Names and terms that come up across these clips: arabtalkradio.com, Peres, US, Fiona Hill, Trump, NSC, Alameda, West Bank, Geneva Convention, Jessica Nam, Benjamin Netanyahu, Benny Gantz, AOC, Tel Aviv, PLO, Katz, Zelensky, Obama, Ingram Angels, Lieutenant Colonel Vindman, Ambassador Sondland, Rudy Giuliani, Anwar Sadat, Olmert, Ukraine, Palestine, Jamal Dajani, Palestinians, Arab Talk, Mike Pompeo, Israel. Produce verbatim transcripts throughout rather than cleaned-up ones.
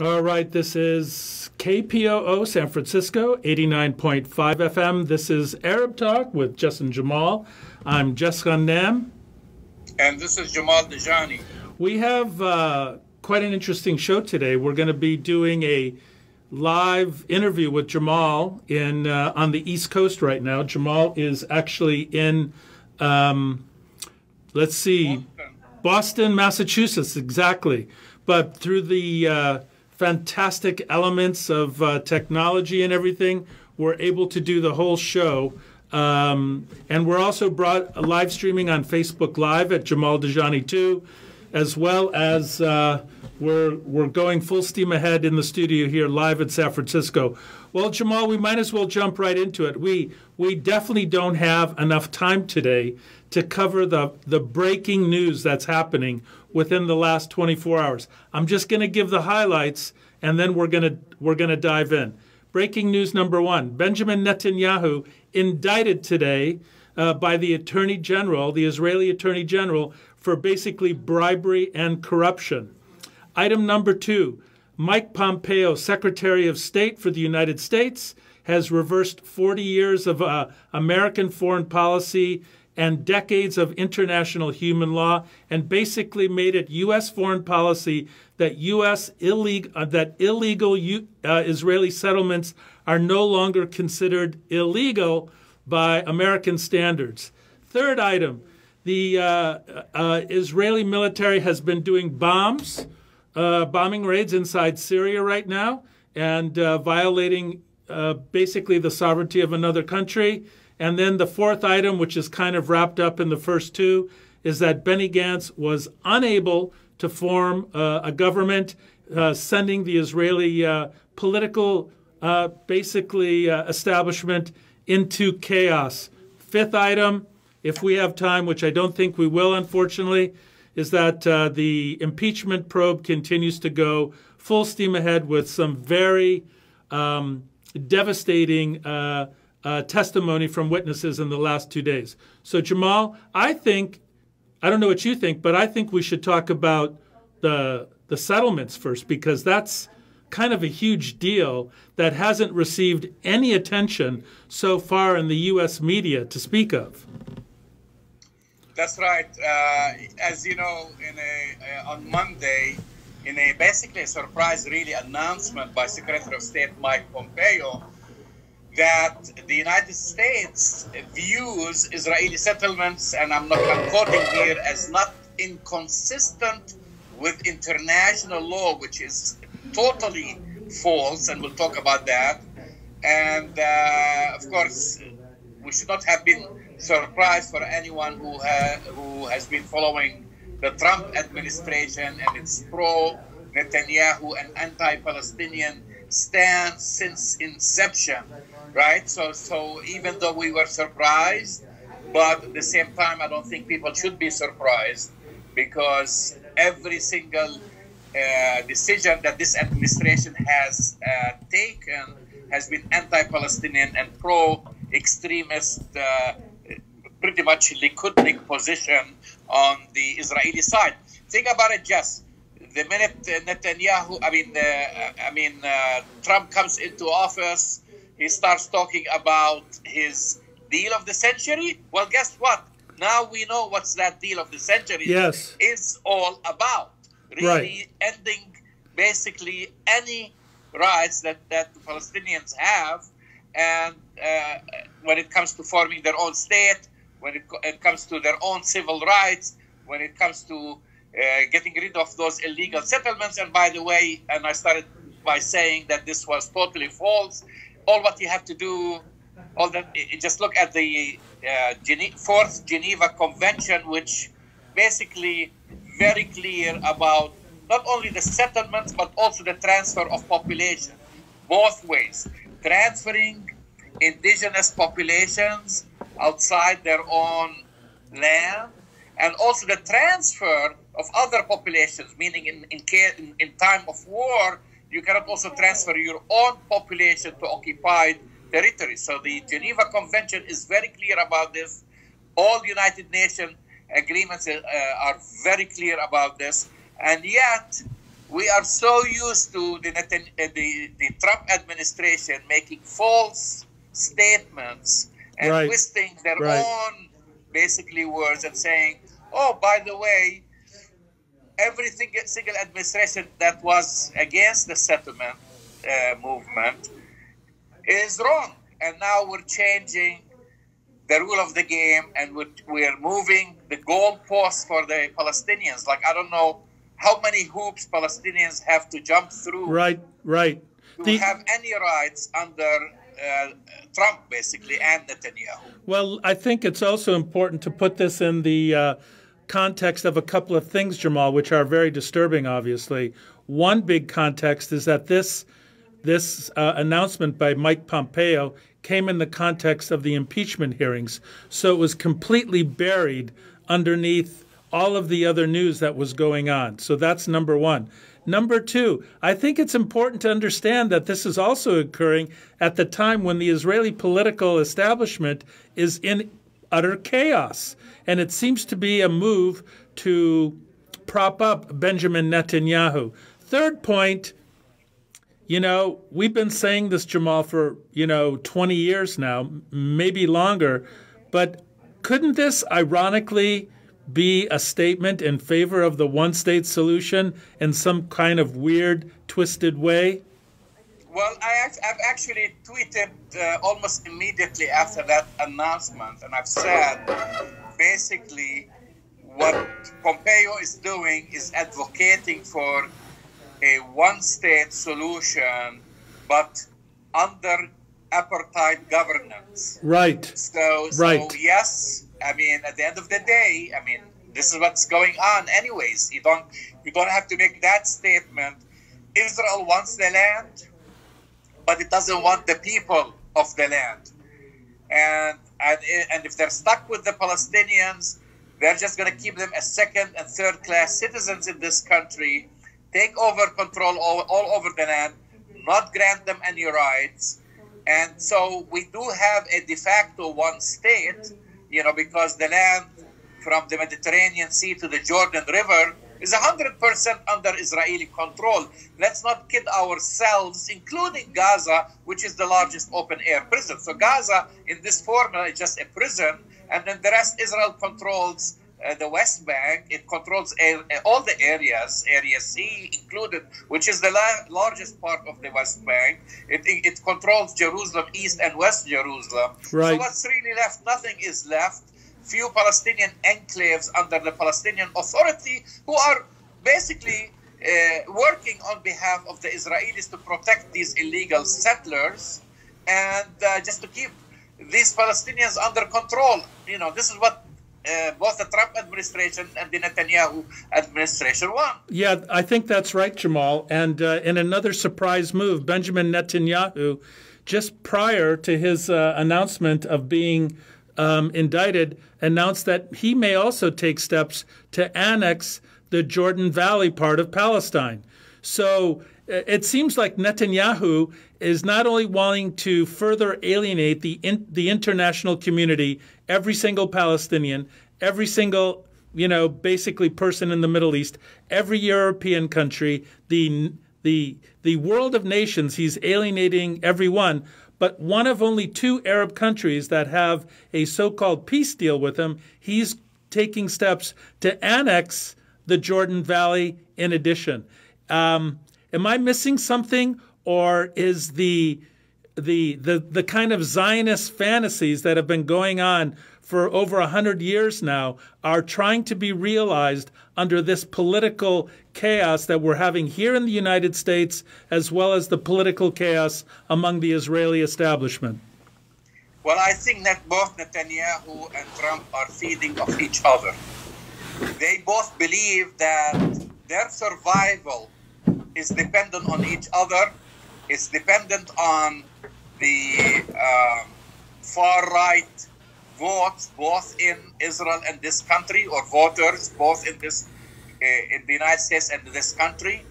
All right, this is K P O O San Francisco, eighty-nine point five F M. This is Arab Talk with Jess and Jamal. I'm Jessica Nam. And this is Jamal Dajani. We have uh, quite an interesting show today. We're going to be doing a live interview with Jamal in uh, on the East Coast right now. Jamal is actually in, um, let's see, Boston. Boston, Massachusetts, exactly. But through the uh, fantastic elements of uh, technology and everything, we're able to do the whole show. Um, and we're also brought live streaming on Facebook Live at Jamal Dajani two, as well as uh, we're, we're going full steam ahead in the studio here live in San Francisco. Well, Jamal, we might as well jump right into it. We, we definitely don't have enough time today to cover the, the breaking news that's happening within the last twenty-four hours. I'm just going to give the highlights, and then we're going to we're going to dive in. Breaking news number one: Benjamin Netanyahu indicted today uh, by the Attorney General, the Israeli Attorney General, for basically bribery and corruption. Item number two: Mike Pompeo, Secretary of State for the United States, has reversed forty years of uh, American foreign policy and decades of international human law, and basically made it U S foreign policy that U S illegal uh, that illegal U, uh, Israeli settlements are no longer considered illegal by American standards. Third item: the uh, uh, Israeli military has been doing bombs, uh, bombing raids inside Syria right now, and uh, violating uh, basically the sovereignty of another country. And then the fourth item, which is kind of wrapped up in the first two, is that Benny Gantz was unable to form uh, a government, uh, sending the Israeli uh, political, uh, basically, uh, establishment into chaos. Fifth item, if we have time, which I don't think we will, unfortunately, is that uh, the impeachment probe continues to go full steam ahead with some very um, devastating uh Uh, testimony from witnesses in the last two days. So, Jamal, I think, I don't know what you think, but I think we should talk about the the settlements first, because that's kind of a huge deal that hasn't received any attention so far in the U S media to speak of. That's right. Uh, as you know, in a, uh, on Monday, in a basically a surprise, really, announcement by Secretary of State Mike Pompeo, that the United States views Israeli settlements, and I'm not quoting here, as not inconsistent with international law, which is totally false, and we'll talk about that. And uh, of course, we should not have been surprised for anyone who, ha who has been following the Trump administration and its pro-Netanyahu and anti-Palestinian stance since inception, right? So, so even though we were surprised, but at the same time, I don't think people should be surprised, because every single uh, decision that this administration has uh, taken has been anti-Palestinian and pro-extremist, uh, pretty much Likudnik position on the Israeli side. Think about it, just the minute Netanyahu, I mean, uh, I mean, uh, Trump comes into office, he starts talking about his deal of the century. Well, guess what? Now we know what's that deal of the century yes. is all about. Really right. Ending basically any rights that, that the Palestinians have. And uh, when it comes to forming their own state, when it, it comes to their own civil rights, when it comes to Uh, getting rid of those illegal settlements. And by the way, and I started by saying that this was totally false. All what you have to do, all that, just look at the uh, Gene- Fourth Geneva Convention, which basically very clear about not only the settlements, but also the transfer of population, both ways. Transferring indigenous populations outside their own land, and also the transfer of other populations, meaning in, in, in, in time of war, you cannot also transfer your own population to occupied territories. So the Geneva Convention is very clear about this. All United Nations agreements uh, are very clear about this. And yet, We are so used to the, the, the Trump administration making false statements and right. twisting their right. own, basically, words and saying, oh, by the way, every single administration that was against the settlement uh, movement is wrong. And now we're changing the rule of the game, and we're, we're moving the goalposts for the Palestinians. Like, I don't know how many hoops Palestinians have to jump through right, right. to the, have any rights under uh, Trump, basically, and Netanyahu. Well, I think it's also important to put this in the uh, context of a couple of things, Jamal, which are very disturbing, obviously. One big context is that this, this uh, announcement by Mike Pompeo came in the context of the impeachment hearings, so it was completely buried underneath all of the other news that was going on. So that's number one. Number two, I think it's important to understand that this is also occurring at the time when the Israeli political establishment is in utter chaos. And it seems to be a move to prop up Benjamin Netanyahu. Third point, you know, we've been saying this, Jamal, for, you know, twenty years now, maybe longer, but couldn't this ironically be a statement in favor of the one-state solution in some kind of weird, twisted way? Well, I, I've actually tweeted uh, almost immediately after that announcement, and I've said, basically, what Pompeo is doing is advocating for a one-state solution, but under apartheid governance. Right, so, so right. yes, I mean, at the end of the day, I mean, this is what's going on anyways. You don't, you don't have to make that statement. Israel wants the land, but it doesn't want the people of the land. And, and, and if they're stuck with the Palestinians, they're just going to keep them as second and third class citizens in this country, take over control all, all over the land, not grant them any rights. And so we do have a de facto one state, you know, because the land from the Mediterranean Sea to the Jordan River is one hundred percent under Israeli control. Let's not kid ourselves, including Gaza, which is the largest open-air prison. So Gaza, in this formula, is just a prison, and then the rest, Israel controls uh, the West Bank. It controls air, all the areas, Area C included, which is the la largest part of the West Bank. It, it, it controls Jerusalem, East and West Jerusalem. Right. So what's really left? Nothing is left. Few Palestinian enclaves under the Palestinian Authority, who are basically uh, working on behalf of the Israelis to protect these illegal settlers and uh, just to keep these Palestinians under control. You know, this is what uh, both the Trump administration and the Netanyahu administration want. Yeah, I think that's right, Jamal. And uh, in another surprise move, Benjamin Netanyahu, just prior to his uh, announcement of being Um, indicted, announced that he may also take steps to annex the Jordan Valley part of Palestine. So it seems like Netanyahu is not only wanting to further alienate the in, the international community, every single Palestinian, every single, you know, basically person in the Middle East, every European country, the the the world of nations. He's alienating everyone. But one of only two Arab countries that have a so-called peace deal with him, he's taking steps to annex the Jordan Valley in addition. Um, am I missing something, or is the, the, the, the kind of Zionist fantasies that have been going on for over a hundred years now are trying to be realized under this political chaos that we're having here in the United States, as well as the political chaos among the Israeli establishment? Well, I think that both Netanyahu and Trump are feeding off each other. They both believe that their survival is dependent on each other, is dependent on the uh, far-right votes, both in Israel and this country, or voters, both in this in the United States and this country.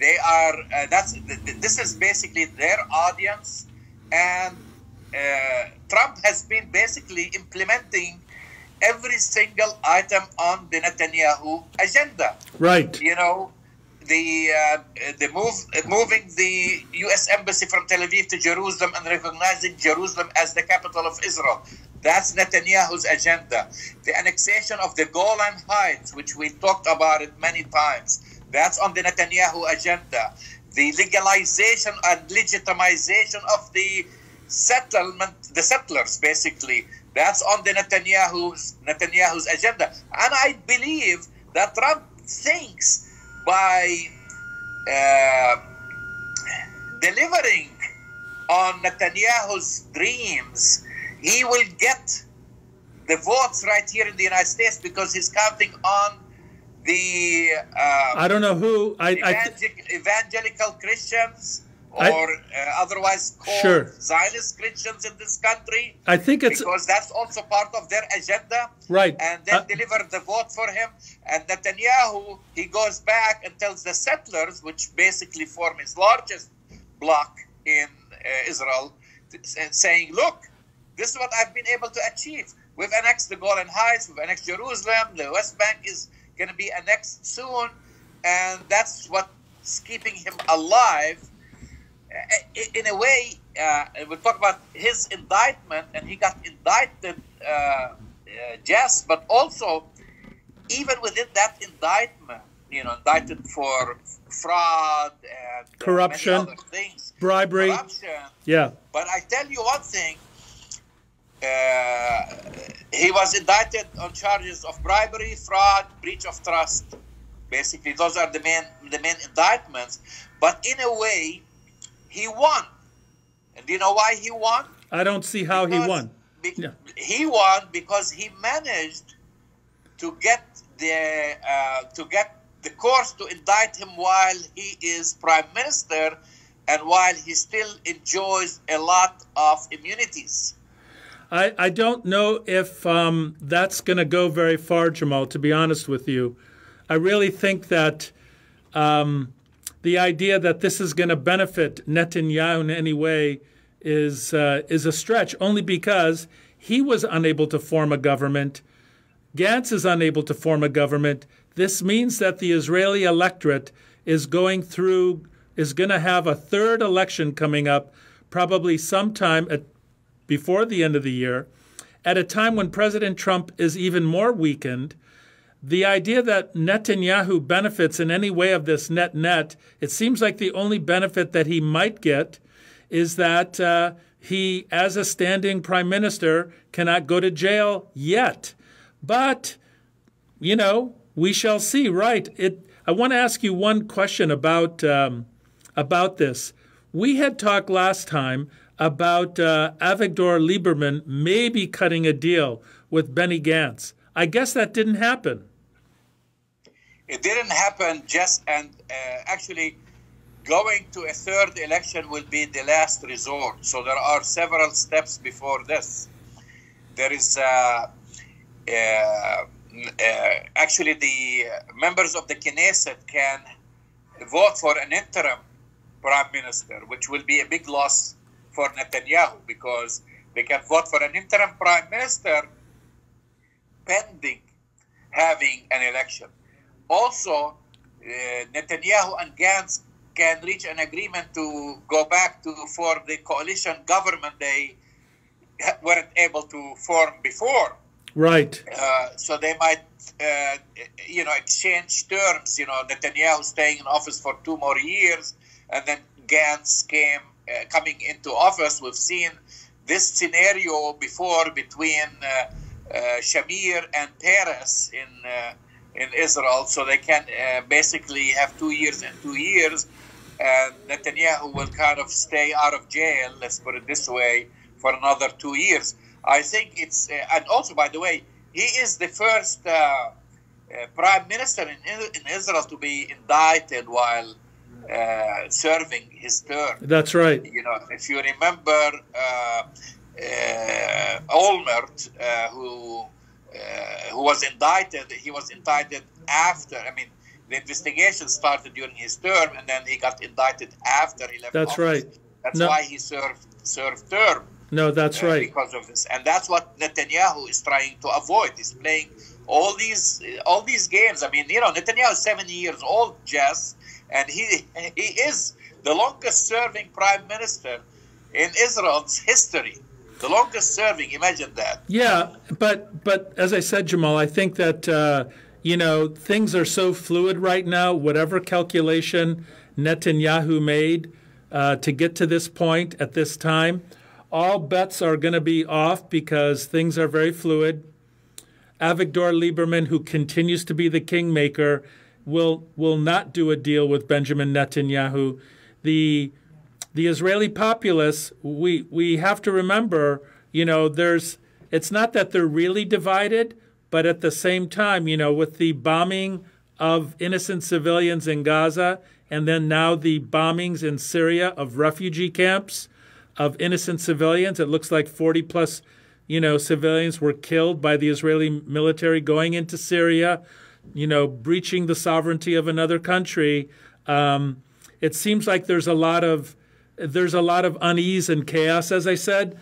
They are, uh, that's, this is basically their audience. And uh, Trump has been basically implementing every single item on the Netanyahu agenda. Right. You know, the uh, the move moving the U S embassy from Tel Aviv to Jerusalem and recognizing Jerusalem as the capital of Israel. That's Netanyahu's agenda. The annexation of the Golan Heights, which we talked about it many times, that's on the Netanyahu agenda. The legalization and legitimization of the settlement, the settlers, basically, that's on the Netanyahu's Netanyahu's agenda. And I believe that Trump thinks by uh, delivering on Netanyahu's dreams, he will get the votes right here in the United States because he's counting on the uh, I don't know who I, evangel- I th- evangelical Christians or I, uh, otherwise called sure. Zionist Christians in this country. I think it's because that's also part of their agenda, right? And then uh, deliver the vote for him. And Netanyahu, he goes back and tells the settlers, which basically form his largest bloc in uh, Israel, t- saying, "Look, this is what I've been able to achieve. We've annexed the Golan Heights. We've annexed Jerusalem. The West Bank is going to be annexed soon," and that's what's keeping him alive. In a way, uh, we talk about his indictment, and he got indicted, uh, uh, yes, but also, even within that indictment, you know, indicted for fraud and corruption, uh, many other things, bribery, corruption. Yeah. But I tell you one thing. Uh, he was indicted on charges of bribery, fraud, breach of trust. Basically, those are the main the main indictments. But in a way, he won. And do you know why he won? I don't see how because he won. Be- yeah. He won because he managed to get the uh, to get the courts to indict him while he is prime minister, and while he still enjoys a lot of immunities. I, I don't know if um, that's going to go very far, Jamal, to be honest with you. I really think that um, the idea that this is going to benefit Netanyahu in any way is uh, is a stretch, only because he was unable to form a government. Gantz is unable to form a government. This means that the Israeli electorate is going through, is going to have a third election coming up, probably sometime at before the end of the year, at a time when President Trump is even more weakened. The idea that Netanyahu benefits in any way of this net-net, it seems like the only benefit that he might get is that uh, he, as a standing prime minister, cannot go to jail yet. But, you know, we shall see, right? It, I want to ask you one question about, um, about this. We had talked last time about uh, Avigdor Lieberman maybe cutting a deal with Benny Gantz. I guess that didn't happen. It didn't happen, Jess, and uh, actually going to a third election will be the last resort. So there are several steps before this. There is uh, uh, uh, actually the members of the Knesset can vote for an interim prime minister, which will be a big loss for Netanyahu, because they can vote for an interim prime minister pending having an election. Also, uh, Netanyahu and Gantz can reach an agreement to go back to for the coalition government they weren't able to form before. Right. Uh, so they might, uh, you know, exchange terms. You know, Netanyahu staying in office for two more years, and then Gantz came. Uh, coming into office. We've seen this scenario before between uh, uh, Shamir and Peres in uh, in Israel, so they can uh, basically have two years and two years, and Netanyahu will kind of stay out of jail, let's put it this way, for another two years. I think it's, uh, and also, by the way, he is the first uh, uh, prime minister in, in Israel to be indicted while Uh, serving his term. That's right. You know, if you remember, uh, uh, Olmert, uh, who uh, who was indicted, he was indicted after. I mean, the investigation started during his term, and then he got indicted after he left. That's office. Right. That's no. why he served served term. No, that's uh, right. Because of this, and that's what Netanyahu is trying to avoid. He's playing all these all these games. I mean, you know, Netanyahu is seventy years old, just. and he he is the longest serving prime minister in Israel's history. The longest serving, imagine that. Yeah, but but as I said, Jamal, I think that uh, you know, things are so fluid right now. Whatever calculation Netanyahu made uh, to get to this point at this time, all bets are going to be off because things are very fluid. Avigdor Lieberman, who continues to be the kingmaker, will will not do a deal with Benjamin Netanyahu. The the Israeli populace, we we have to remember, you know, there's it's not that they're really divided, but at the same time, you know, with the bombing of innocent civilians in Gaza and then now the bombings in Syria of refugee camps of innocent civilians, it looks like forty plus you know, civilians were killed by the Israeli military going into Syria, you know, breaching the sovereignty of another country. Um, it seems like there's a lot of there's a lot of unease and chaos. As I said,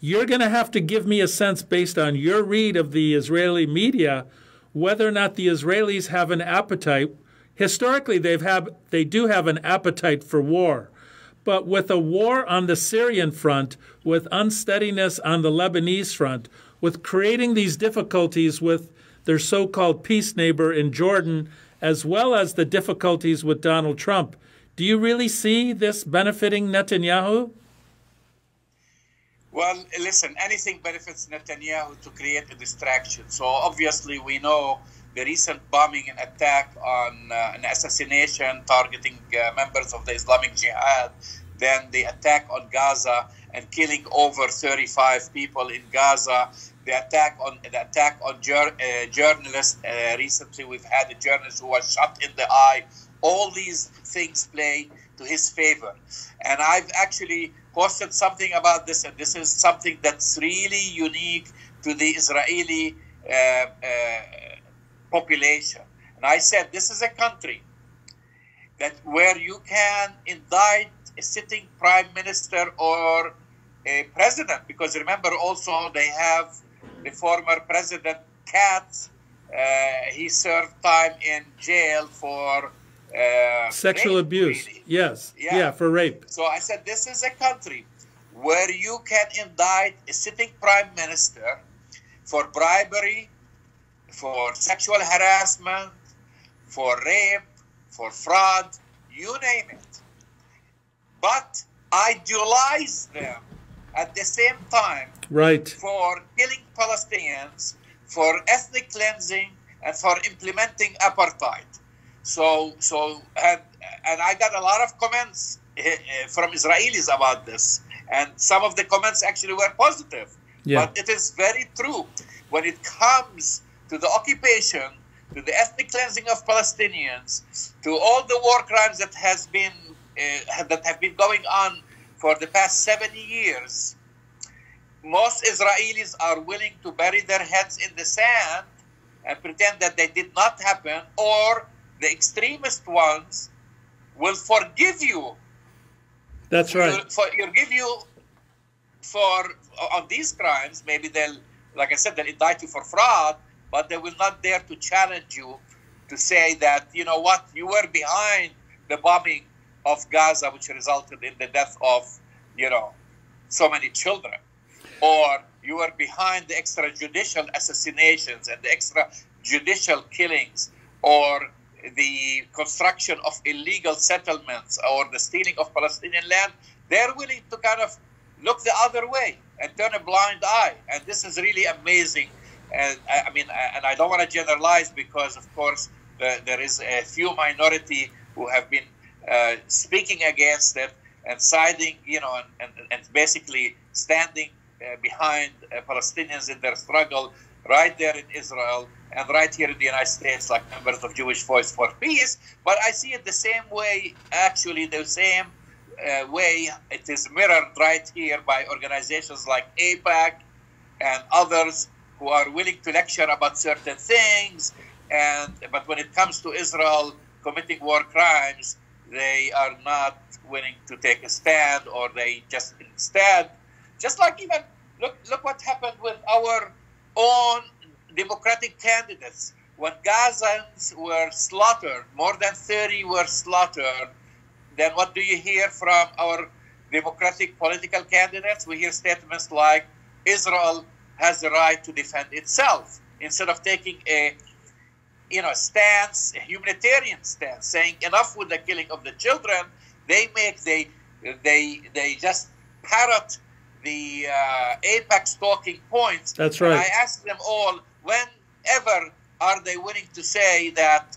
you're going to have to give me a sense based on your read of the Israeli media whether or not the Israelis have an appetite. Historically, they've have they do have an appetite for war. But with a war on the Syrian front, with unsteadiness on the Lebanese front, with creating these difficulties with their so-called peace neighbor in Jordan, as well as the difficulties with Donald Trump, do you really see this benefiting Netanyahu? Well, listen, anything benefits Netanyahu to create a distraction. So obviously we know the recent bombing and attack on uh, an assassination targeting uh, members of the Islamic Jihad, then the attack on Gaza and killing over thirty-five people in Gaza, the attack on the attack on jur uh, journalists. Uh, recently, we've had a journalist who was shot in the eye. All these things play to his favor, and I've actually posted something about this, and this is something that's really unique to the Israeli Uh, uh, population. And I said, this is a country that where you can indict a sitting prime minister or a president, because remember also they have the former president Katz. Uh, he served time in jail for uh, sexual rape, abuse. Really. Yes. Yeah. yeah, for rape. So I said, this is a country where you can indict a sitting prime minister for bribery, for sexual harassment, for rape, for fraud, you name it. But idealize them at the same time, right, for killing Palestinians, for ethnic cleansing, and for implementing apartheid. So, so and, and I got a lot of comments from Israelis about this, and some of the comments actually were positive. Yeah. But it is very true. When it comes to the occupation, to the ethnic cleansing of Palestinians, to all the war crimes that has been uh, that have been going on for the past seventy years, most Israelis are willing to bury their heads in the sand and pretend that they did not happen, or the extremist ones will forgive you. That's right. For, for, forgive you for on these crimes. Maybe they'll, like I said, they'll indict you for fraud, but they will not dare to challenge you to say that, you know what, you were behind the bombing of Gaza, which resulted in the death of, you know, so many children. Or you were behind the extrajudicial assassinations and the extrajudicial killings, or the construction of illegal settlements, or the stealing of Palestinian land. They're willing to kind of look the other way and turn a blind eye. And this is really amazing. And I mean, and I don't want to generalize because, of course, uh, there is a few minority who have been uh, speaking against it and siding, you know, and, and, and basically standing uh, behind uh, Palestinians in their struggle right there in Israel and right here in the United States, like members of Jewish Voice for Peace. But I see it the same way, actually, the same uh, way it is mirrored right here by organizations like AIPAC and others, who are willing to lecture about certain things, and but when it comes to Israel committing war crimes, they are not willing to take a stand, or they just instead, just like even, look, look what happened with our own Democratic candidates. when Gazans were slaughtered, more than thirty were slaughtered, then what do you hear from our Democratic political candidates? We hear statements like, Israel has the right to defend itself, instead of taking a you know, stance, a humanitarian stance, saying enough with the killing of the children. They make, they they they just parrot the uh, AIPAC's talking points. That's right. And I ask them all, whenever are they willing to say that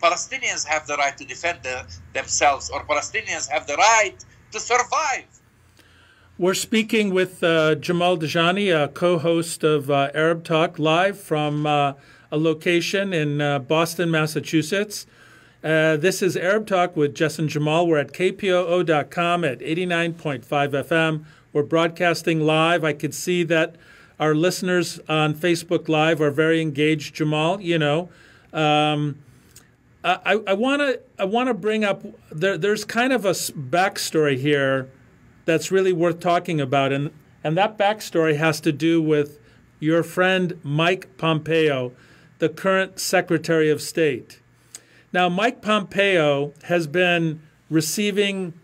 Palestinians have the right to defend the, themselves, or Palestinians have the right to survive? We're speaking with uh, Jamal Dajani, a co-host of uh, Arab Talk, live from uh, a location in uh, Boston, Massachusetts. Uh, this is Arab Talk with Jess and Jamal. We're at K P O O dot com at eighty-nine point five F M. We're broadcasting live. I could see that our listeners on Facebook Live are very engaged, Jamal. You know, um, I want to I want to bring up, there, there's kind of a backstory here that's really worth talking about. And, and that backstory has to do with your friend Mike Pompeo, the current Secretary of State. Now, Mike Pompeo has been receiving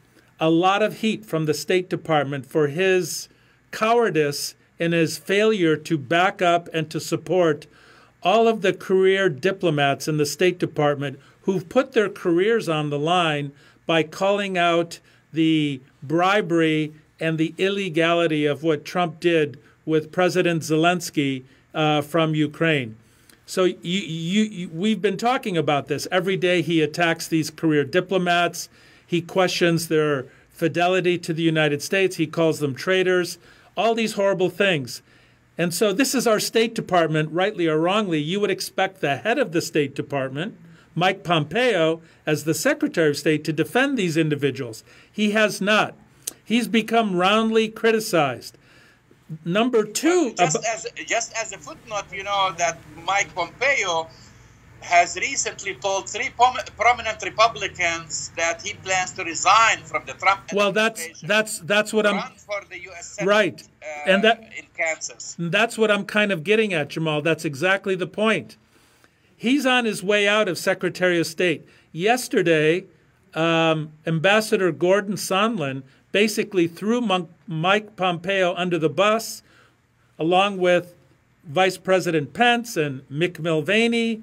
a lot of heat from the State Department for his cowardice and his failure to back up and to support all of the career diplomats in the State Department who've put their careers on the line by calling out the bribery and the illegality of what Trump did with President Zelensky uh, from Ukraine. So you, you, you, we've been talking about this. Every day he attacks these career diplomats. He questions their fidelity to the United States. He calls them traitors, all these horrible things. And so this is our State Department, rightly or wrongly. You would expect the head of the State Department, Mike Pompeo, as the Secretary of State, to defend these individuals. He has not. He's become roundly criticized. Number two... Just, as, just as a footnote, you know, that Mike Pompeo has recently told three prom prominent Republicans that he plans to resign from the Trump administration. Well, that's, that's, that's what I'm... Run for the U S Senate, right. Uh, and that, in Kansas. That's what I'm kind of getting at, Jamal. That's exactly the point. He's on his way out of Secretary of State. Yesterday, um, Ambassador Gordon Sondland basically threw Monk, Mike Pompeo under the bus, along with Vice President Pence and Mick Mulvaney,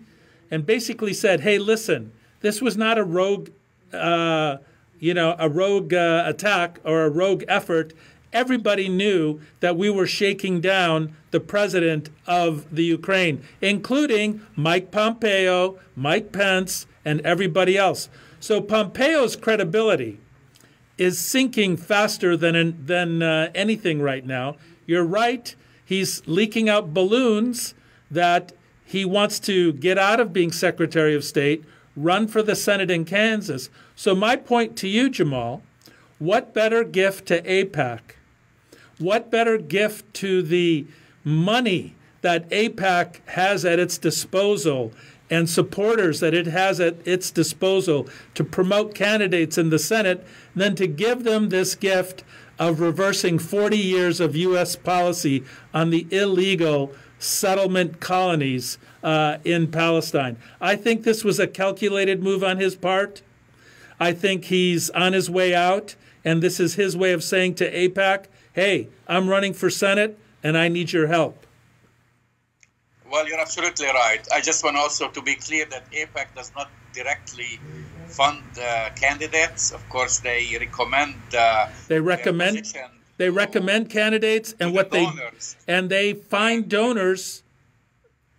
and basically said, hey, listen, this was not a rogue, uh, you know, a rogue uh, attack or a rogue effort. Everybody knew that we were shaking down the president of the Ukraine, including Mike Pompeo, Mike Pence, and everybody else. So Pompeo's credibility is sinking faster than, than uh, anything right now. You're right. He's leaking out balloons that he wants to get out of being Secretary of State, run for the Senate in Kansas. So my point to you, Jamal, what better gift to AIPAC? What better gift to the money that AIPAC has at its disposal and supporters that it has at its disposal to promote candidates in the Senate than to give them this gift of reversing forty years of U S policy on the illegal settlement colonies uh, in Palestine? I think this was a calculated move on his part. I think he's on his way out, and this is his way of saying to AIPAC, hey, I'm running for Senate, and I need your help. Well, you're absolutely right. I just want also to be clear that AIPAC does not directly fund uh, candidates. Of course, they recommend. Uh, they recommend. They recommend to, candidates, and what the they and they find donors.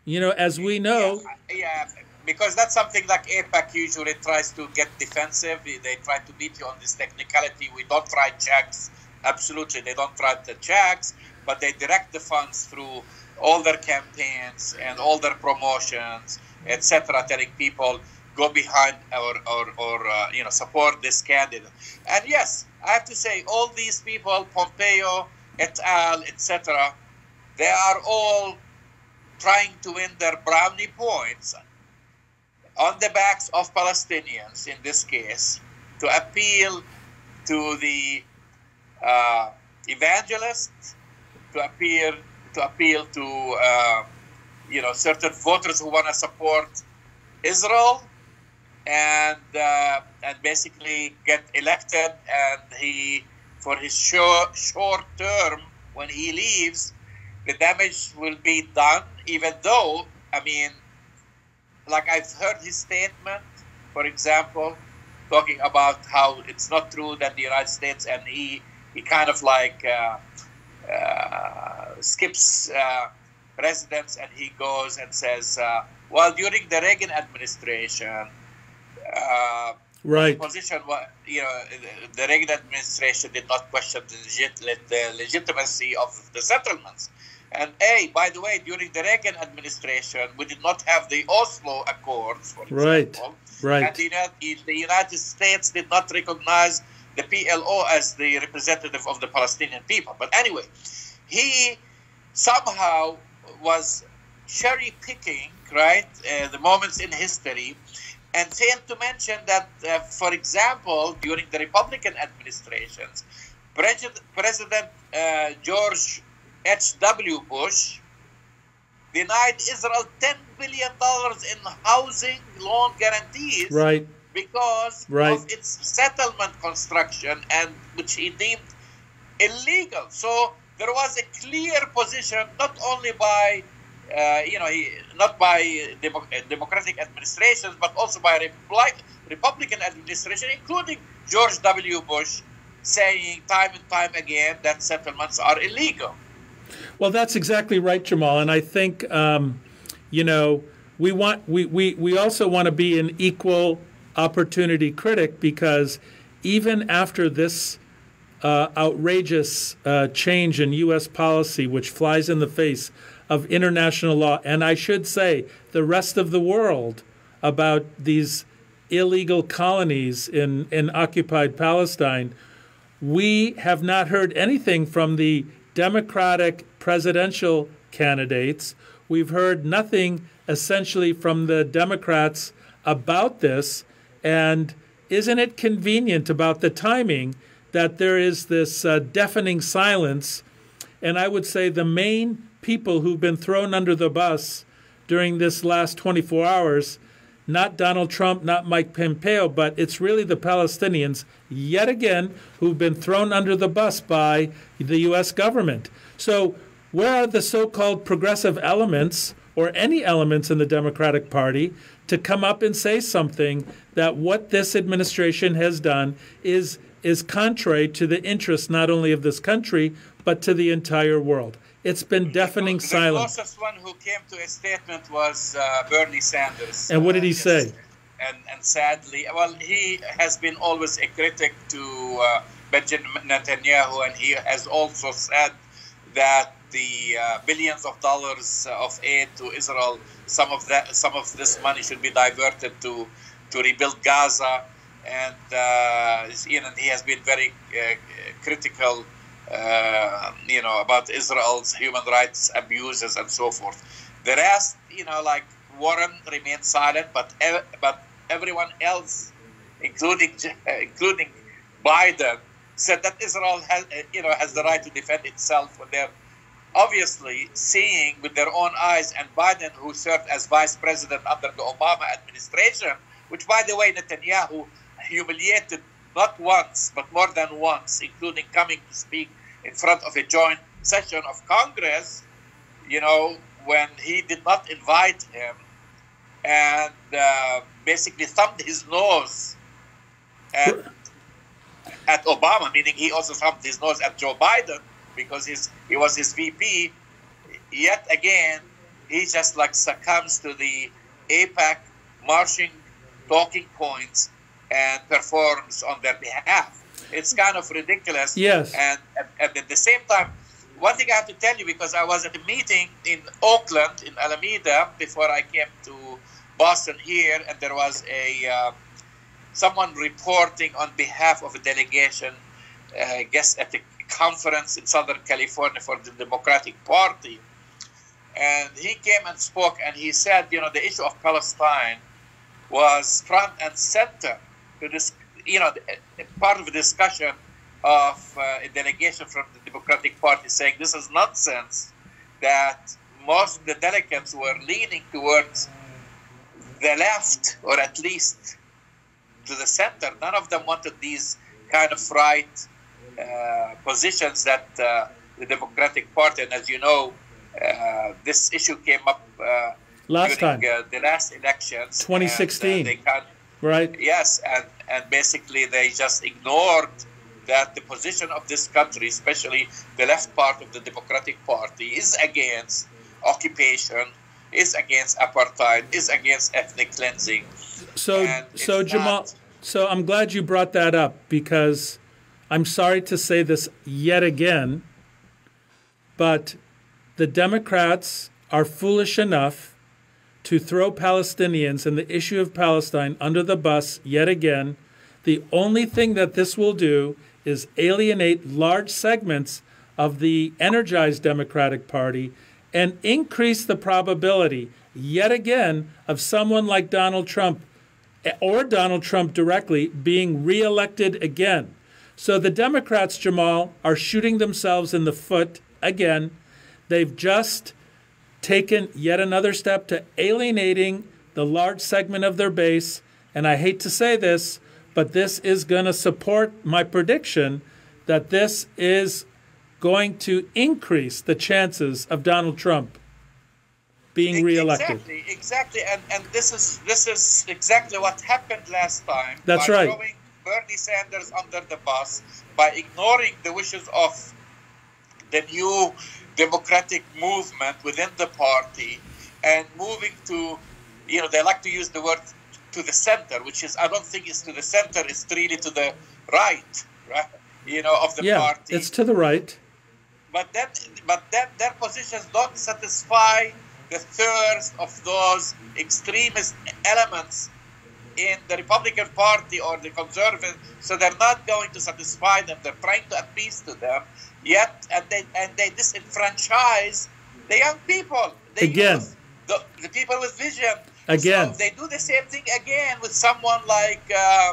You know, as we know. Yeah, yeah, because that's something like AIPAC usually tries to get defensive. They try to beat you on this technicality. We don't write checks. Absolutely, they don't write the checks, but they direct the funds through all their campaigns and all their promotions, et cetera, telling people go behind or or, or uh, you know support this candidate. And yes, I have to say, all these people, Pompeo, et al., et cetera, they are all trying to win their brownie points on the backs of Palestinians in this case to appeal to the uh, evangelists, to appeal. To appeal to uh, you know, certain voters who want to support Israel and uh, and basically get elected. And he, for his short, short term, when he leaves, the damage will be done, even though, I mean, like I've heard his statement, for example, talking about how it's not true that the United States, and he, he kind of like uh, uh, skips uh, presidents, and he goes and says, uh, well, during the Reagan administration, uh, right. Position, you know, the Reagan administration did not question the, legit, the legitimacy of the settlements. And hey, by the way, during the Reagan administration, we did not have the Oslo Accords, for example. Right, right. And the, the United States did not recognize the P L O as the representative of the Palestinian people. But anyway, he somehow was cherry-picking, right, uh, the moments in history, and failed to mention that, uh, for example, during the Republican administrations, President uh, George H W Bush denied Israel ten billion dollars in housing loan guarantees, right, because right. of its settlement construction, and which he deemed illegal. So there was a clear position, not only by Uh, you know, he, not by demo, Democratic administrations, but also by Repli- Republican administration, including George W. Bush, saying time and time again that settlements are illegal. Well, that's exactly right, Jamal. And I think, um, you know, we want we, we, we also want to be an equal opportunity critic, because even after this uh, outrageous uh, change in U S policy, which flies in the face of international law, and I should say the rest of the world, about these illegal colonies in, in occupied Palestine, we have not heard anything from the Democratic presidential candidates. We've heard nothing essentially from the Democrats about this. And isn't it convenient about the timing that there is this uh, deafening silence? And I would say the main people who've been thrown under the bus during this last twenty-four hours, not Donald Trump, not Mike Pompeo, but it's really the Palestinians, yet again, who've been thrown under the bus by the U S government. So where are the so-called progressive elements, or any elements in the Democratic Party, to come up and say something that what this administration has done is, is contrary to the interests not only of this country, but to the entire world? It's been deafening silence. The closest one who came to a statement was uh, Bernie Sanders. And what did he uh, say? And, and sadly, well, he has been always a critic to uh, Benjamin Netanyahu, and he has also said that the uh, billions of dollars of aid to Israel, some of that, some of this money should be diverted to to rebuild Gaza, and uh, you know, he has been very uh, critical. Uh, you know, about Israel's human rights abuses and so forth. The rest, you know, like Warren remained silent, but ev but everyone else, including including Biden, said that Israel has, you know, has the right to defend itself. When they're obviously seeing with their own eyes, and Biden, who served as vice president under the Obama administration, which, by the way, Netanyahu humiliated not once, but more than once, including coming to speak in front of a joint session of Congress, you know, when he did not invite him, and uh, basically thumbed his nose at, at Obama, meaning he also thumbed his nose at Joe Biden because his, he was his V P. Yet again, he just like succumbs to the AIPAC marching talking points and performs on their behalf. It's kind of ridiculous. Yes. And, and at the same time, one thing I have to tell you, because I was at a meeting in Oakland, in Alameda, before I came to Boston here, and there was a uh, someone reporting on behalf of a delegation, uh, I guess at a conference in Southern California for the Democratic Party. And he came and spoke, and he said, you know, the issue of Palestine was front and center to this, you know, part of the discussion of uh, a delegation from the Democratic Party, saying this is nonsense, that most of the delegates were leaning towards the left, or at least to the center. None of them wanted these kind of right uh, positions that uh, the Democratic Party, and as you know, uh, this issue came up uh, last during, time, uh, the last elections, twenty sixteen. And, uh, they right? Yes, and and basically they just ignored that the position of this country, especially the left part of the Democratic Party, is against occupation, is against apartheid, is against ethnic cleansing. So, so Jamal, so I'm glad you brought that up, because I'm sorry to say this yet again, but the Democrats are foolish enough to throw Palestinians and the issue of Palestine under the bus yet again. The only thing that this will do is alienate large segments of the energized Democratic Party and increase the probability, yet again, of someone like Donald Trump or Donald Trump directly being reelected again. So the Democrats, Jamal, are shooting themselves in the foot again. They've just taken yet another step to alienating the large segment of their base. And I hate to say this, but this is going to support my prediction that this is going to increase the chances of Donald Trump being reelected. Exactly, exactly, and and this is this is exactly what happened last time. That's right. By throwing Bernie Sanders under the bus, by ignoring the wishes of the new democratic movement within the party, and moving to, you know, they like to use the word to the center, which is, I don't think it's to the center. It's really to the right, right? You know, of the yeah, party. Yeah, it's to the right. But that, but that, their positions don't satisfy the thirst of those extremist elements in the Republican Party or the conservatives, so they're not going to satisfy them. They're trying to appease to them, yet, and they and they disenfranchise the young people. They again, the, the people with vision. Again, so they do the same thing again with someone like uh,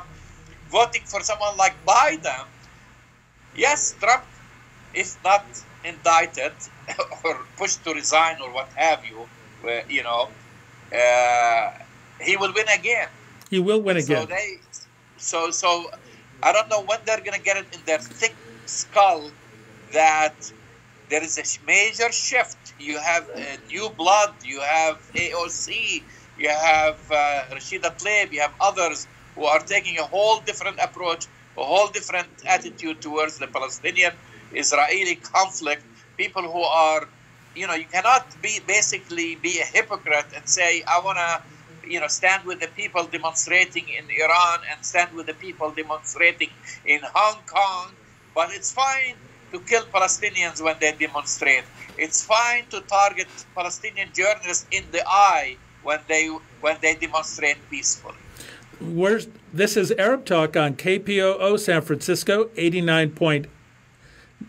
voting for someone like Biden. Yes, Trump is not indicted or pushed to resign or what have you, you know, uh, he will win again. He will win again. So, they, so, so I don't know when they're going to get it in their thick skull that there is a major shift. You have uh, new blood, you have A O C, you have uh, Rashida Tlaib, you have others who are taking a whole different approach, a whole different attitude towards the Palestinian-Israeli conflict. People who are, you know, you cannot be basically be a hypocrite and say, I want to, you know, stand with the people demonstrating in Iran and stand with the people demonstrating in Hong Kong, but it's fine to kill Palestinians when they demonstrate. It's fine to target Palestinian journalists in the eye when they when they demonstrate peacefully. Where's, this is Arab Talk on K P O O San Francisco, eighty-nine point eight.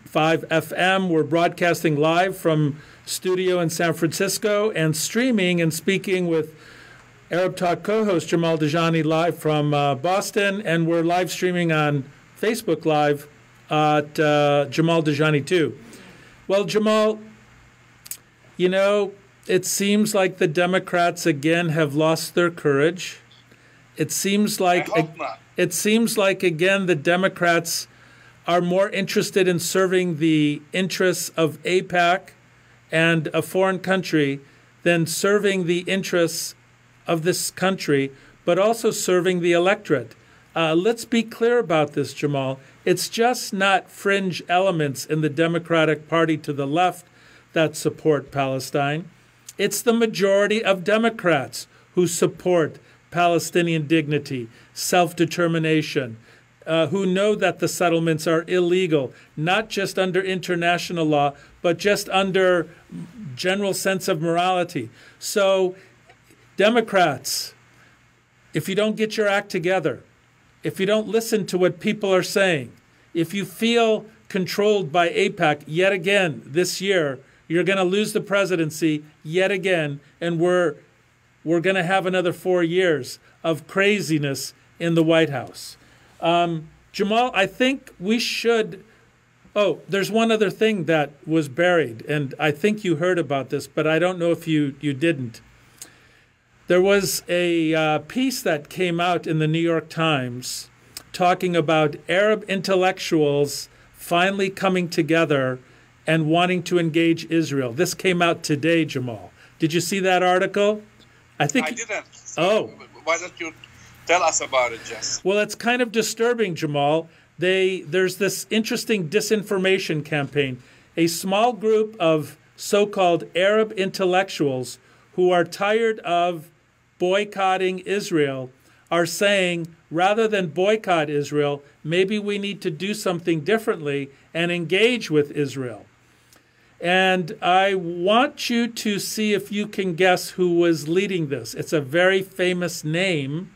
five F M. We're broadcasting live from studio in San Francisco and streaming and speaking with Arab Talk co-host Jamal Dajani live from uh, Boston, and we're live streaming on Facebook Live at uh, Jamal Dajani too. Well, Jamal, you know, it seems like the Democrats again have lost their courage. It seems like I hope not. It seems like again the Democrats are more interested in serving the interests of AIPAC and a foreign country than serving the interests of this country, but also serving the electorate. Uh, let's be clear about this, Jamal. It's just not fringe elements in the Democratic Party to the left that support Palestine. It's the majority of Democrats who support Palestinian dignity, self-determination, Uh, who know that the settlements are illegal, not just under international law, but just under general sense of morality. So, Democrats, if you don't get your act together, if you don't listen to what people are saying, if you feel controlled by AIPAC yet again this year, you're going to lose the presidency yet again, and we're, we're going to have another four years of craziness in the White House. Um, Jamal, I think we should Oh, there's one other thing that was buried, and I think you heard about this, but I don't know if you, you didn't. There was a uh, piece that came out in the New York Times talking about Arab intellectuals finally coming together and wanting to engage Israel. This came out today, Jamal. Did you see that article? I think I didn't. So oh. Why don't you tell us about it, Jess? Well, it's kind of disturbing, Jamal. They, there's this interesting disinformation campaign. A small group of so-called Arab intellectuals who are tired of boycotting Israel are saying, rather than boycott Israel, maybe we need to do something differently and engage with Israel. And I want you to see if you can guess who was leading this. It's a very famous name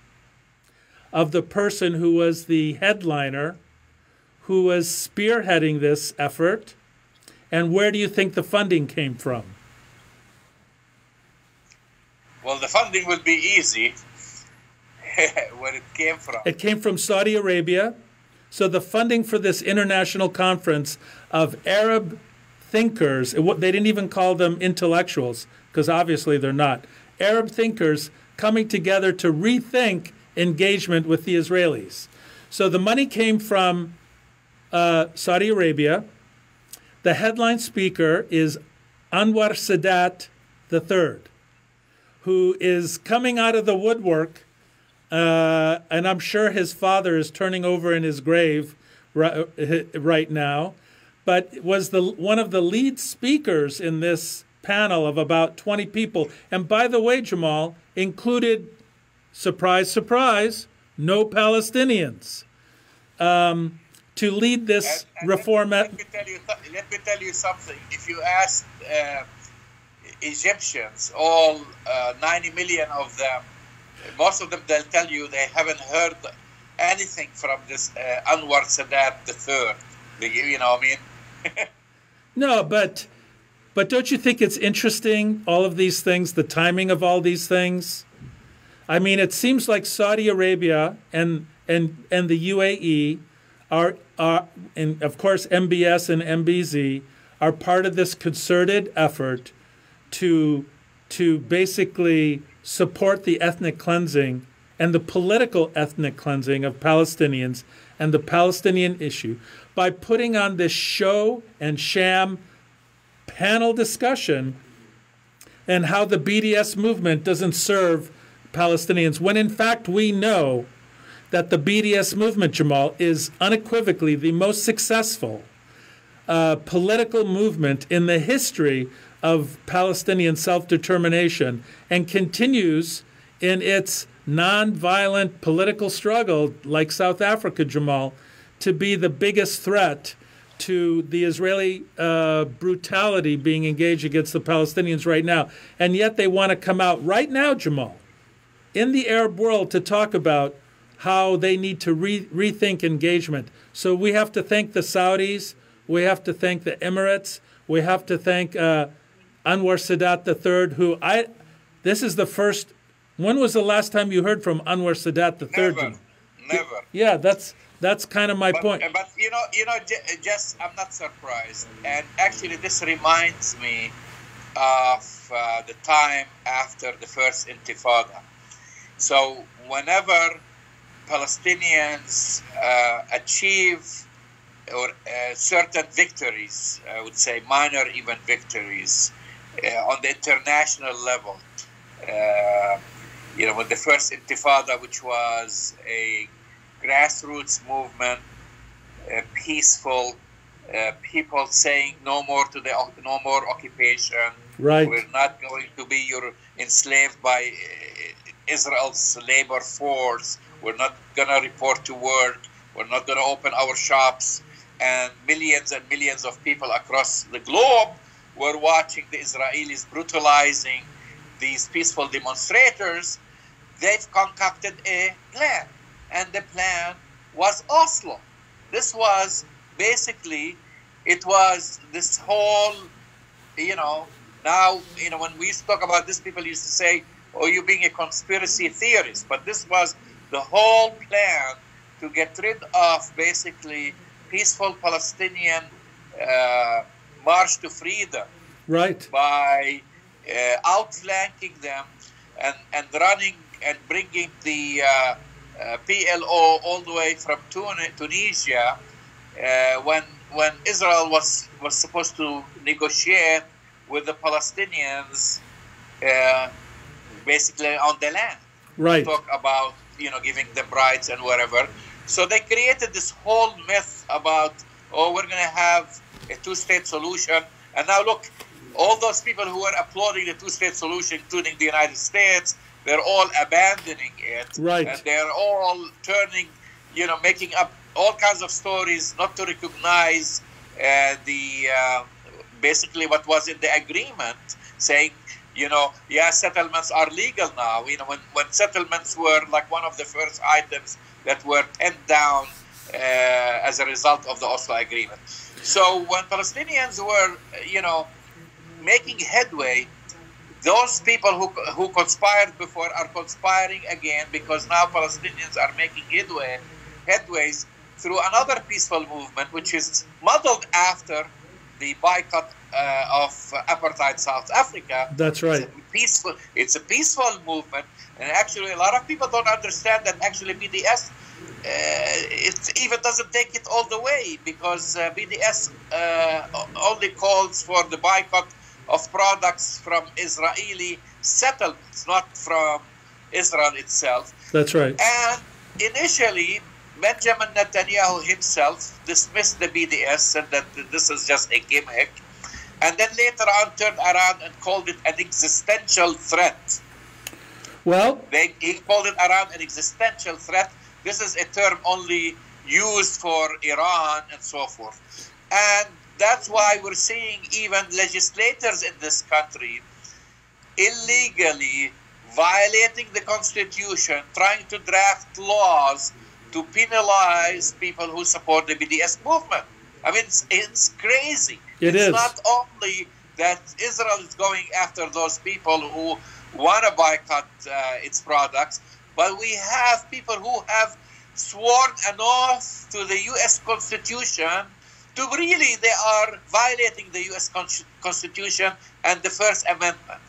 of the person who was the headliner, who was spearheading this effort, and where do you think the funding came from? Well, the funding would be easy where it came from. It came from Saudi Arabia. So the funding for this international conference of Arab thinkers, they didn't even call them intellectuals, because obviously they're not, Arab thinkers coming together to rethink engagement with the Israelis. So the money came from uh, Saudi Arabia. The headline speaker is Anwar Sadat the third, who is coming out of the woodwork, uh, and I'm sure his father is turning over in his grave right, right now, but was the one of the lead speakers in this panel of about twenty people. And by the way, Jamal, included, surprise, surprise, no Palestinians, um, to lead this and, and reform. Let, let, me tell you, let me tell you something. If you asked uh, Egyptians, all uh, ninety million of them, most of them, they'll tell you they haven't heard anything from this uh, Anwar Sadat the third. You know what I mean? No, but, but don't you think it's interesting, all of these things, the timing of all these things? I mean, it seems like Saudi Arabia and and and the U A E are, are and of course M B S and M B Z are part of this concerted effort to to basically support the ethnic cleansing and the political ethnic cleansing of Palestinians and the Palestinian issue by putting on this show and sham panel discussion and how the B D S movement doesn't serve Palestinians, when in fact we know that the B D S movement, Jamal, is unequivocally the most successful uh, political movement in the history of Palestinian self-determination and continues in its non-violent political struggle, like South Africa, Jamal, to be the biggest threat to the Israeli uh, brutality being engaged against the Palestinians right now. And yet they want to come out right now, Jamal, in the Arab world to talk about how they need to re rethink engagement. So we have to thank the Saudis, we have to thank the Emirates, we have to thank uh, Anwar Sadat the third, who I, this is the first, when was the last time you heard from Anwar Sadat the third? Never, never. Yeah, that's, that's kind of my but, point. But you know, you know, just, I'm not surprised. And actually this reminds me of uh, the time after the first Intifada. So whenever Palestinians uh, achieve or uh, certain victories, I would say minor even victories uh, on the international level, uh, you know, with the first Intifada, which was a grassroots movement, uh, peaceful uh, people saying no more to the no more occupation. Right, we're not going to be your enslaved by. Uh, Israel's labor force, we're not going to report to work, we're not going to open our shops, and millions and millions of people across the globe were watching the Israelis brutalizing these peaceful demonstrators. They've concocted a plan, and the plan was Oslo. This was basically, it was this whole, you know, now, you know, when we used to talk about this, people used to say, or you being a conspiracy theorist. But this was the whole plan to get rid of basically peaceful Palestinian uh, march to freedom, right? By uh, outflanking them and, and running and bringing the uh, uh, P L O all the way from Tunisia uh, when when Israel was, was supposed to negotiate with the Palestinians uh, basically on the land. Right. Talk about, you know, giving them rights and whatever. So they created this whole myth about, oh, we're going to have a two-state solution. And now look, all those people who were applauding the two-state solution, including the United States, they're all abandoning it. Right. And they're all turning, you know, making up all kinds of stories not to recognize uh, the uh, basically what was in the agreement, saying, you know, yeah, settlements are legal now. You know, when, when settlements were like one of the first items that were pinned down uh, as a result of the Oslo Agreement. So when Palestinians were, you know, making headway, those people who who conspired before are conspiring again, because now Palestinians are making headway, headways through another peaceful movement, which is modeled after the boycott uh, of apartheid South Africa. That's right. It's a peaceful, it's a peaceful movement. And actually, a lot of people don't understand that actually B D S, uh, it even doesn't take it all the way, because uh, B D S uh, only calls for the boycott of products from Israeli settlements, not from Israel itself. That's right. And initially, Benjamin Netanyahu himself dismissed the B D S, said that this is just a gimmick, and then later on turned around and called it an existential threat. Well, they, he called it around an existential threat. This is a term only used for Iran and so forth. And that's why we're seeing even legislators in this country illegally violating the Constitution, trying to draft laws to penalize people who support the B D S movement. I mean, it's, it's crazy. It it's is. Not only that Israel is going after those people who want to boycott uh, its products, but we have people who have sworn an oath to the U S Constitution to really, they are violating the U S Con- Constitution and the First Amendment.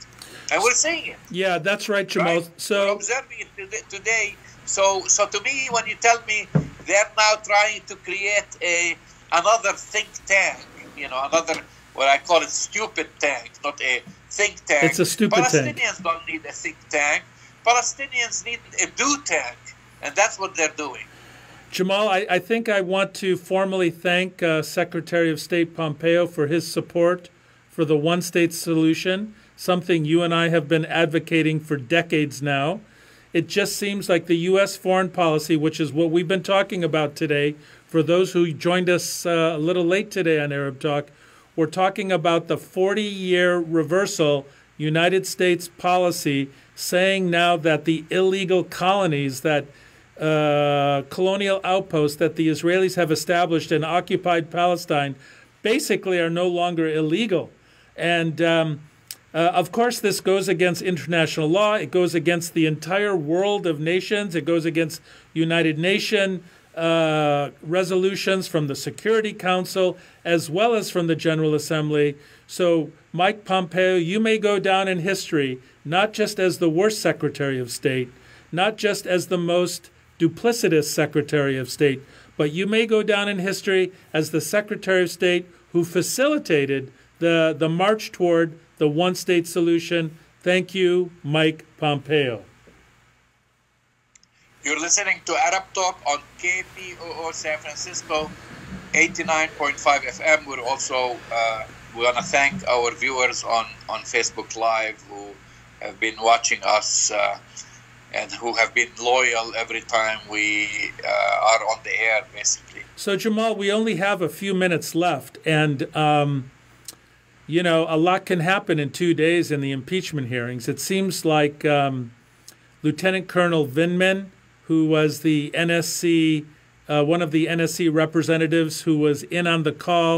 And we're seeing it. Yeah, that's right, Jamal. Right? So we're observing it today. So, so to me, when you tell me they're now trying to create a another think tank, you know, another, what I call it, stupid tank, not a think tank. It's a stupid Palestinians tank. Palestinians don't need a think tank. Palestinians need a do tank, and that's what they're doing. Jamal, I, I think I want to formally thank uh, Secretary of State Pompeo for his support for the one-state solution, something you and I have been advocating for decades now. It just seems like the U S foreign policy, which is what we've been talking about today, for those who joined us uh, a little late today on Arab Talk, we're talking about the forty-year reversal United States policy, saying now that the illegal colonies, that uh, colonial outposts that the Israelis have established in occupied Palestine basically are no longer illegal. And um, Uh, of course, this goes against international law. It goes against the entire world of nations. It goes against United Nations uh, resolutions from the Security Council, as well as from the General Assembly. So, Mike Pompeo, you may go down in history, not just as the worst Secretary of State, not just as the most duplicitous Secretary of State, but you may go down in history as the Secretary of State who facilitated the, the march toward the one-state solution. Thank you, Mike Pompeo. You're listening to Arab Talk on K P O O San Francisco, eighty-nine point five F M. We're also uh, we want to thank our viewers on, on Facebook Live who have been watching us uh, and who have been loyal every time we uh, are on the air, basically. So, Jamal, we only have a few minutes left, and Um, you know, a lot can happen in two days in the impeachment hearings. It seems like um, Lieutenant Colonel Vindman, who was the N S C, uh, one of the N S C representatives who was in on the call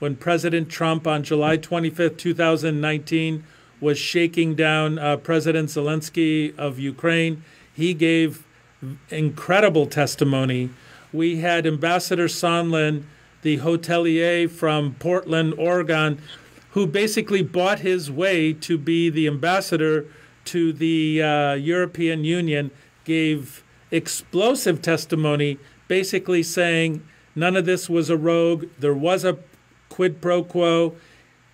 when President Trump on July twenty-fifth, two thousand nineteen, was shaking down uh, President Zelensky of Ukraine. He gave incredible testimony. We had Ambassador Sondland the hotelier from Portland, Oregon, who basically bought his way to be the ambassador to the uh, European Union, gave explosive testimony, basically saying none of this was a rogue. There was a quid pro quo.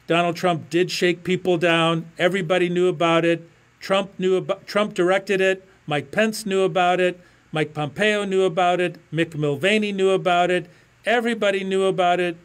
Donald Trump did shake people down. Everybody knew about it. Trump knew about, Trump directed it. Mike Pence knew about it. Mike Pompeo knew about it. Mick Mulvaney knew about it. Everybody knew about it.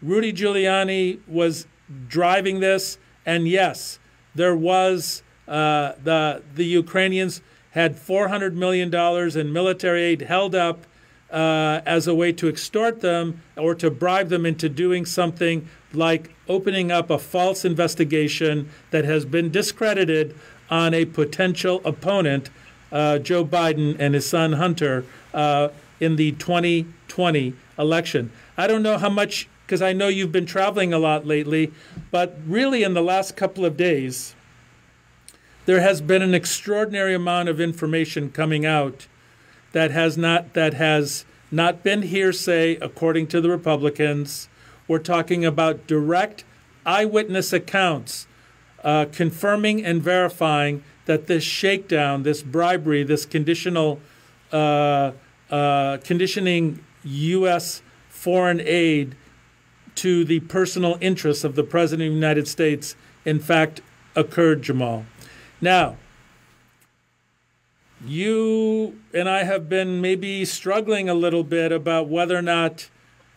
Rudy Giuliani was driving this. And yes, there was uh, the the Ukrainians had four hundred million dollars in military aid held up uh, as a way to extort them or to bribe them into doing something like opening up a false investigation that has been discredited on a potential opponent, uh, Joe Biden and his son Hunter, uh, in the twenty twenty election. I don't know how much, because I know you've been traveling a lot lately, but really in the last couple of days, there has been an extraordinary amount of information coming out that has not, that has not been hearsay, according to the Republicans. We're talking about direct eyewitness accounts uh, confirming and verifying that this shakedown, this bribery, this conditional uh, uh, conditioning U S foreign aid to the personal interests of the President of the United States, in fact, occurred, Jamal. Now, you and I have been maybe struggling a little bit about whether or not,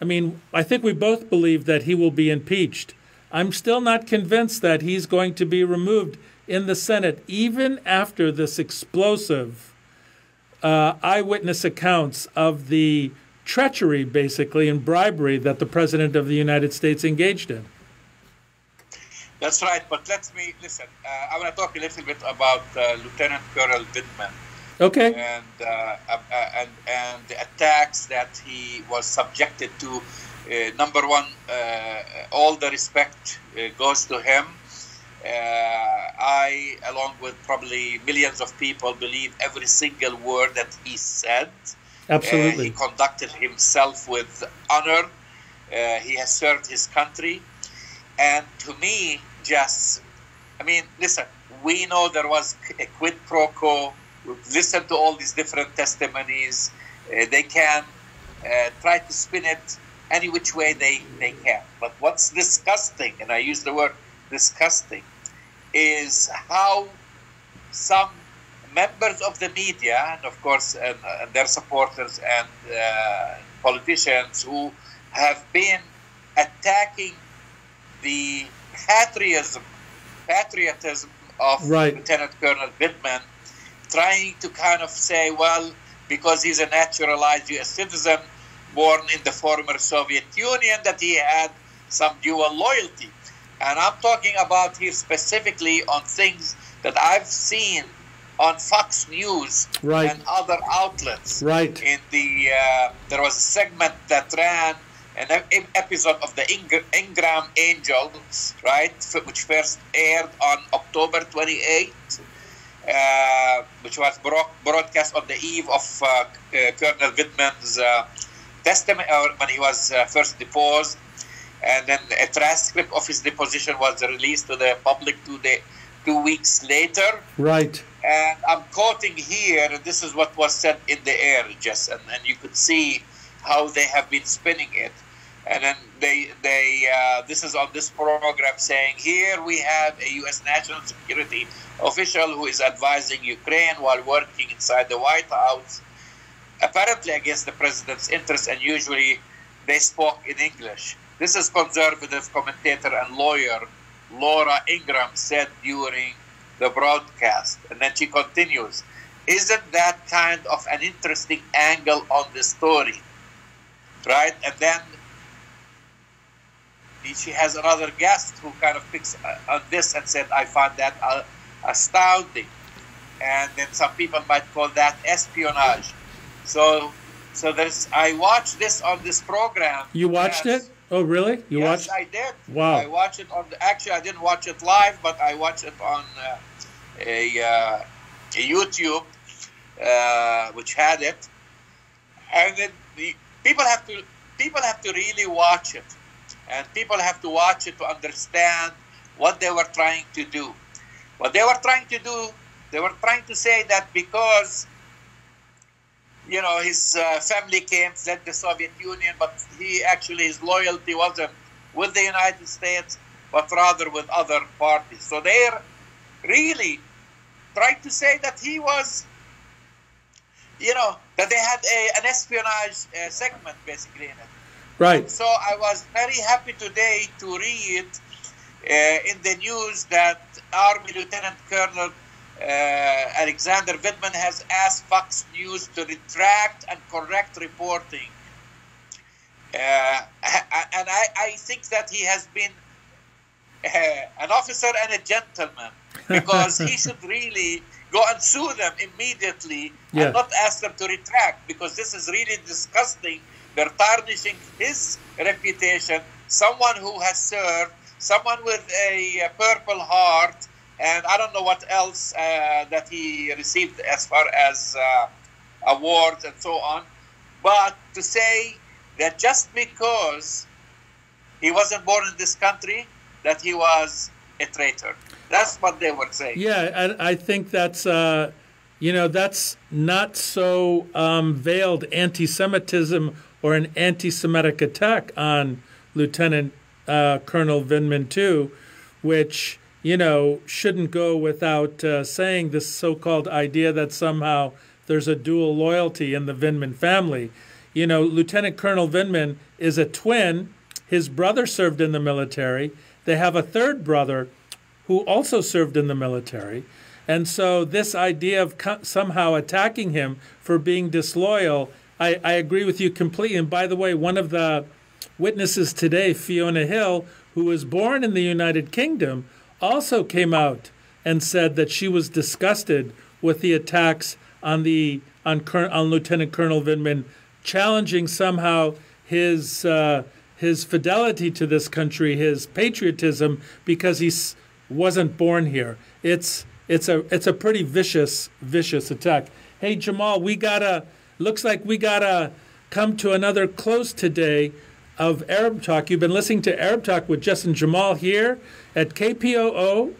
I mean, I think we both believe that he will be impeached. I'm still not convinced that he's going to be removed in the Senate, even after this explosive uh, eyewitness accounts of the treachery, basically, and bribery that the President of the United States engaged in. That's right, but let me, listen, uh, I want to talk a little bit about uh, Lieutenant Colonel Vindman. Okay. And, uh, and, and the attacks that he was subjected to, uh, number one, uh, all the respect uh, goes to him. Uh, I, along with probably millions of people, believe every single word that he said. Absolutely. Uh, he conducted himself with honor. Uh, he has served his country. And to me, just, I mean, listen, we know there was a quid pro quo. We've listened to all these different testimonies. Uh, they can uh, try to spin it any which way they, they can. But what's disgusting, and I use the word disgusting, is how some members of the media, and of course and, and their supporters and uh, politicians who have been attacking the patriotism, patriotism of right. Lieutenant Colonel Vindman, trying to kind of say, well, because he's a naturalized U S citizen born in the former Soviet Union, that he had some dual loyalty. And I'm talking about here specifically on things that I've seen on Fox News right. and other outlets. Right. In the uh, there was a segment that ran an episode of the Ingram Angels, right, which first aired on October twenty-eighth. Uh, which was bro broadcast on the eve of uh, uh, Colonel Vindman's uh, testimony uh, when he was uh, first deposed, and then a transcript of his deposition was released to the public two, day, two weeks later. Right. And I'm quoting here, and this is what was said in the air, Jess, and, and you could see how they have been spinning it. And then they, they uh, this is on this program saying, here we have a U S national security official who is advising Ukraine while working inside the White House, apparently against the president's interests, and usually they spoke in English. This is conservative commentator and lawyer Laura Ingram said during the broadcast. And then she continues, isn't that kind of an interesting angle on the story, right? And then she has another guest who kind of picks on this and said, I find that astounding. And then some people might call that espionage. So so there's, I watched this on this program. You watched yes. it? Oh, really? You yes, watched? I did. Wow. I watched it on, the, actually I didn't watch it live, but I watched it on uh, a, uh, a YouTube, uh, which had it. And then the people have to people have to really watch it. And people have to watch it to understand what they were trying to do. What they were trying to do, they were trying to say that because, you know, his uh, family came, fled the Soviet Union, but he actually, his loyalty wasn't with the United States, but rather with other parties. So they're really trying to say that he was, you know, that they had a, an espionage uh, segment, basically, in it. Right. So I was very happy today to read uh, in the news that Army Lieutenant Colonel uh, Alexander Vindman has asked Fox News to retract and correct reporting. Uh, and I, I think that he has been uh, an officer and a gentleman, because he should really go and sue them immediately, yeah, and not ask them to retract, because this is really disgusting. They're tarnishing his reputation, someone who has served, someone with a Purple Heart, and I don't know what else uh, that he received as far as uh, awards and so on. But to say that just because he wasn't born in this country, that he was a traitor. That's what they were saying. Yeah, and I think that's, uh, you know, that's not so um, veiled anti-Semitism or an anti-Semitic attack on Lieutenant uh, Colonel Vindman, too, which, you know, shouldn't go without uh, saying, this so-called idea that somehow there's a dual loyalty in the Vindman family. You know, Lieutenant Colonel Vindman is a twin. His brother served in the military. They have a third brother who also served in the military. And so this idea of co somehow attacking him for being disloyal, I, I agree with you completely. And by the way, one of the witnesses today, Fiona Hill, who was born in the United Kingdom, also came out and said that she was disgusted with the attacks on, the, on, on Lieutenant Colonel Vindman, challenging somehow his, uh, his fidelity to this country, his patriotism, because he's wasn't born here. It's it's a it's a pretty vicious vicious attack. Hey Jamal, we gotta looks like we gotta come to another close today of Arab Talk. You've been listening to Arab Talk with Jess and Jamal here at K P O O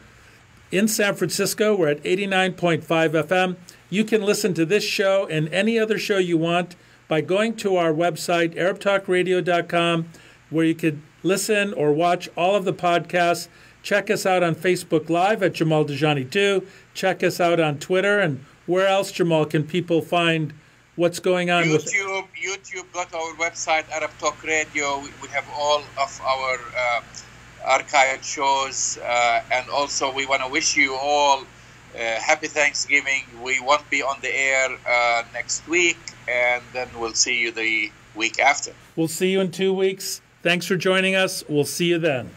in San Francisco. We're at eighty-nine point five F M. You can listen to this show and any other show you want by going to our website arab talk radio dot com, where you could listen or watch all of the podcasts. Check us out on Facebook Live at Jamal Dajani too. Check us out on Twitter. And where else, Jamal, can people find what's going on? YouTube, with YouTube? YouTube got our website, Arab Talk Radio. We, we have all of our uh, archived shows. Uh, and also, we want to wish you all uh, happy Thanksgiving. We won't be on the air uh, next week. And then we'll see you the week after. We'll see you in two weeks. Thanks for joining us. We'll see you then.